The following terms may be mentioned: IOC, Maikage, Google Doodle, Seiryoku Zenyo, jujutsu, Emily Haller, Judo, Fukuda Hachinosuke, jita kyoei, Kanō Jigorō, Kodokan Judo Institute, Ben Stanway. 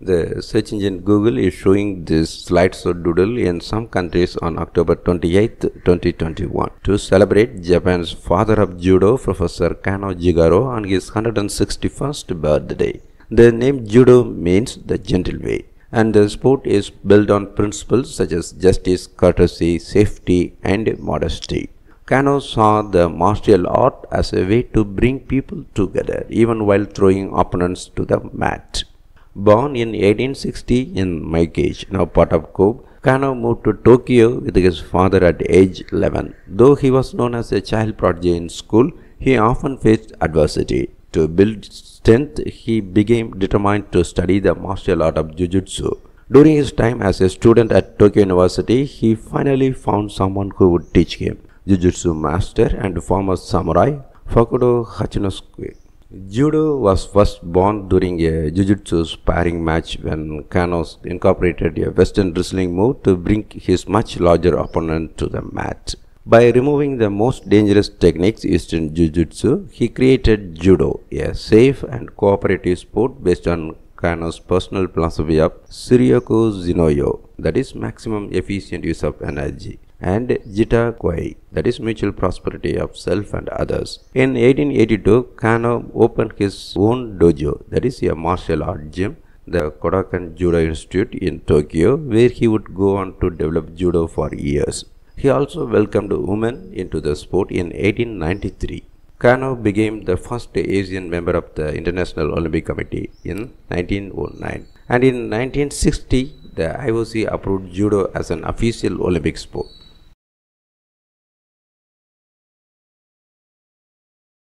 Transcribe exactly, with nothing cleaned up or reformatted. The search engine Google is showing this slideshow doodle in some countries on October twenty-eighth, twenty twenty-one to celebrate Japan's father of judo, Professor Kanō Jigorō, on his one hundred sixty-first birthday. The name judo means the gentle way, and the sport is built on principles such as justice, courtesy, safety, and modesty. Kanō saw the martial art as a way to bring people together, even while throwing opponents to the mat. Born in eighteen sixty in Maikage, now part of Kobe, Kanō moved to Tokyo with his father at age eleven. Though he was known as a child prodigy in school, he often faced adversity. To build strength, he became determined to study the martial art of jujutsu. During his time as a student at Tokyo University, he finally found someone who would teach him, jujutsu master and former samurai Fukuda Hachinosuke. Judo was first born during a jujutsu sparring match when Kanō incorporated a western wrestling move to bring his much larger opponent to the mat. By removing the most dangerous techniques used in jujutsu, he created judo, a safe and cooperative sport based on Kanō's personal philosophy of Seiryoku Zenyo, that is maximum efficient use of energy, and jita kyoei, that is mutual prosperity of self and others. In eighteen eighty-two, Kanō opened his own dojo, that is a martial art gym, the Kodokan Judo Institute in Tokyo, where he would go on to develop judo for years. He also welcomed women into the sport in eighteen ninety-three. Kanō became the first Asian member of the International Olympic Committee in nineteen oh nine, and in nineteen sixty, the I O C approved judo as an official Olympic sport.